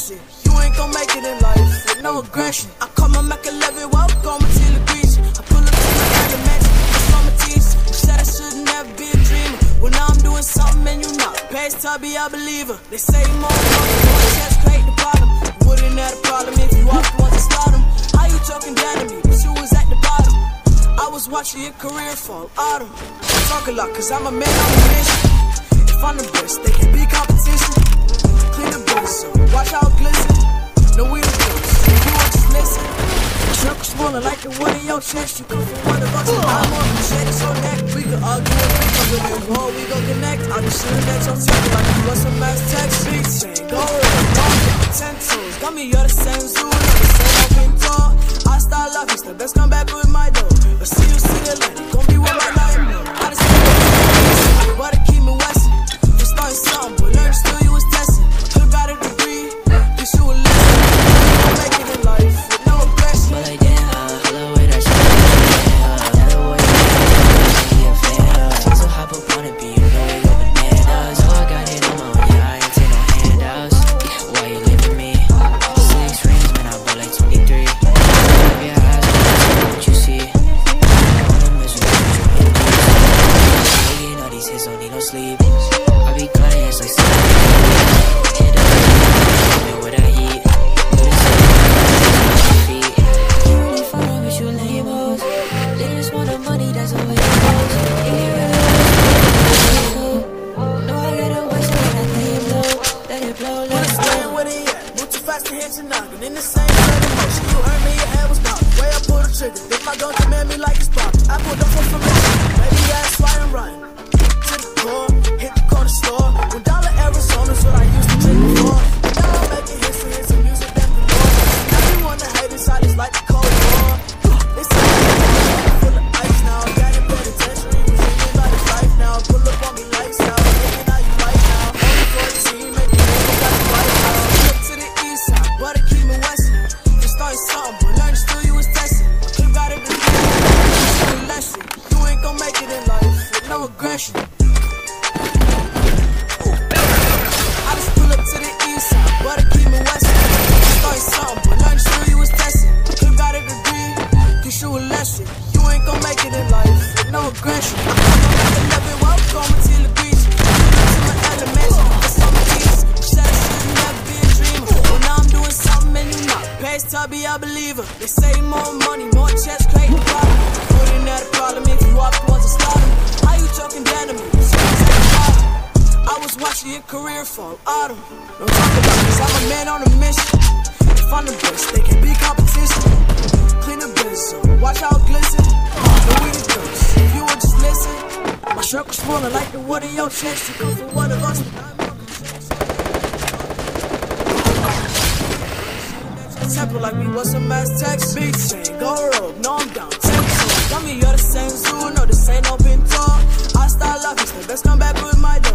lesson. You ain't gon' make it in life with no aggression. I call my Mac 11, walk on my till grease. I pull up to my element, it's on my teeth. You said I shouldn't have been dreaming. Well, now I'm doing something and you not. Pace to be a believer. They say more than one chance, paid the bottom. You wouldn't have a problem if you walked once and slot them. How you talking down to me? You was at the bottom. I was watching your career fall autumn. I talk a lot cause I'm a man on a mission. If I'm the best, they can be competition. Clean the boots, so watch out glisten. No we don't do so you are just missing. Truck smaller like the one in your chest. You come for $100 and I'm on the shit, it's your neck. We can argue and we can win the war, we gon' connect. I'll be shooting at your table like you want some mass text. Streets ain't going, ten toes. Got me all the same zoo, like the same open door. I start laughing, step best come back with my door. But see you see the lady, gon' be with my nightmare. I just keep it but it keep me westin'. You started something, but learn still you was testing. You got a degree, guess you a lesson. I'm making it in life with no aggression. But again, I love it, I should have been her. Way, I should have been. So hop up on it, be you know you love bananas. So I got it on my own, yeah, I ain't take no handouts. Why you leaving me? 6 rings, man, I bought like 23. Sleep. I be cutting as I sleep. Hit up, man, what I eat. What is it? Feet. You really fall over, you labels. They just want the money, that's all it goes. You get really low. No, I gotta waste it, I leave low. Let it blow, let it blow. Where they at? Move too fast to hit your noggin. In the same kind of motion, you earned me, your head was popped. Way I pull the trigger, if my gun command me like it's popped. I pulled up from me. Baby, that's why I'm running. Hit the corner store. $1 Arizona's what I used to drink before. Now I'm making history and some music that the Lord. Now you wanna hate inside, it's like the Cold War. It's like I'm full of ice now. Got it penitentiary, was living like it's life now. Pull up on me lights out, thinking how you right now. Only for the team, make the niggas got the right now. Up to the east side, but I keep me westin'. You started something, but learning still you was testing. You got it, you lesson. You ain't gon' make it in life with no aggression. Aggression. I love it, welcome to the beach. To my element, it's on my teeth. Said I shouldn't have been a dreamer. Well, now I'm doing something and you not. Pace to be a believer. They say more money, more chess, play the problem. Putting out a problem if you walk towards a slaughter. How you talking down to me? I was watching your career fall autumn. Don't talk about this, I'm a man on a mission. If I'm the best, they can be competition. Clean the biz, so watch out glisten. But we the girls. You were just missing. My shirt was smaller like the wood in your chest. You come for one of us. Temple like we was some mass text. Beats ain't gon' roll. No, I'm down. Got me, you're the same zoo. No, this ain't open door. I start laughing. Best come back with my dog.